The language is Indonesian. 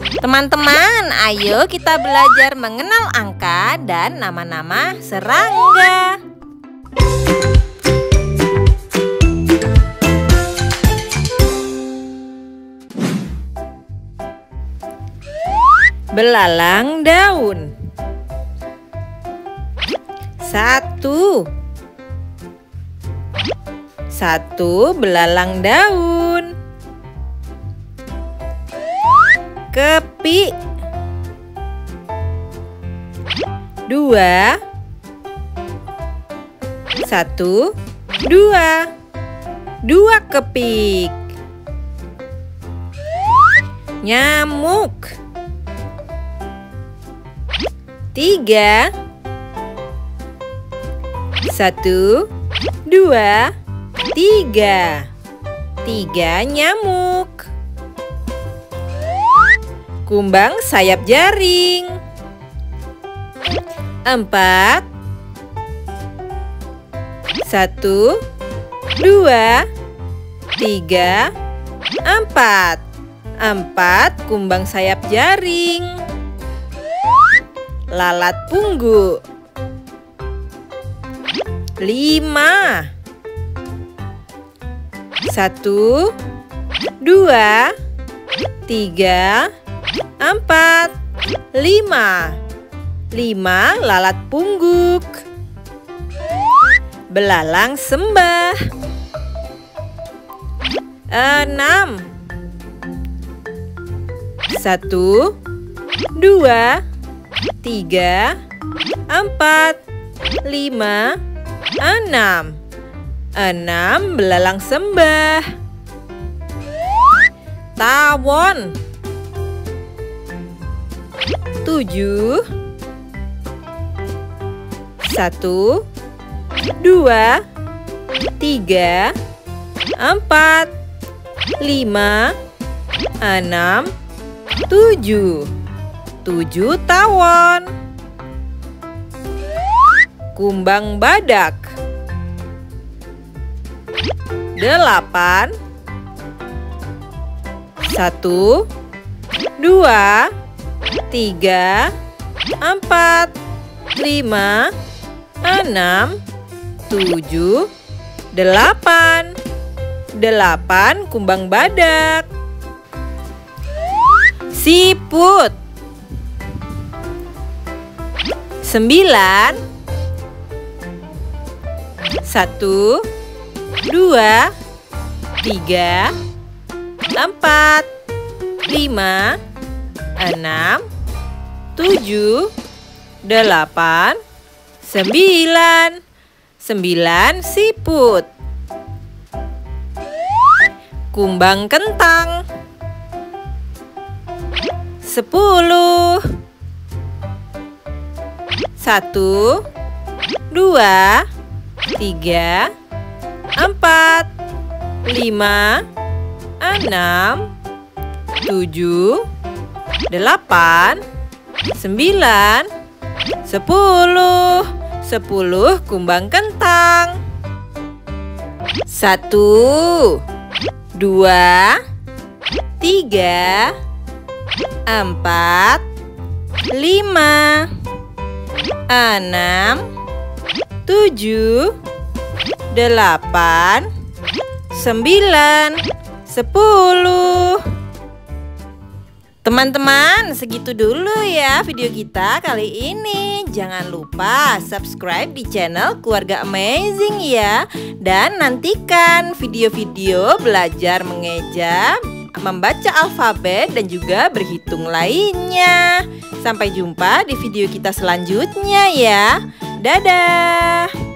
Teman-teman, ayo kita belajar mengenal angka dan nama-nama serangga. Belalang daun. 1. 1 belalang daun. Kepi. 2. 1, 2. 2 kepik. Nyamuk. 3. 1, 2, 3. 3 nyamuk. Kumbang sayap jaring. 4. 1, 2, 3, 4. 4 kumbang sayap jaring. Lalat punggu. 5. 1, 2, 3, 4, 5. 5 lalat pungguk. Belalang sembah. 6. 1, 2, 3, 4, 5, 6 belalang sembah. Tawon. 7. 1, 2, 3, 4, 5, 6, 7. 7 tawon. Kumbang badak. 8. 1, 2, 3, 4, 5, 6, 7, 8. 8 kumbang badak. Siput. 9. 1, 2, 3, 4, 5, 6, 7, 8, 9. 9 siput. Kumbang kentang. 10. 1, 2, 3, 4, 5, 6, 7, 8, 9, 10. 10 kumbang kentang. 1, 2, 3, 4, 5, 6, 7, 8, 9, 10. Teman-teman, segitu dulu ya video kita kali ini. Jangan lupa subscribe di channel Keluarga Amazing ya. Dan nantikan video-video belajar mengeja, membaca alfabet, dan juga berhitung lainnya. Sampai jumpa di video kita selanjutnya ya. Dadah!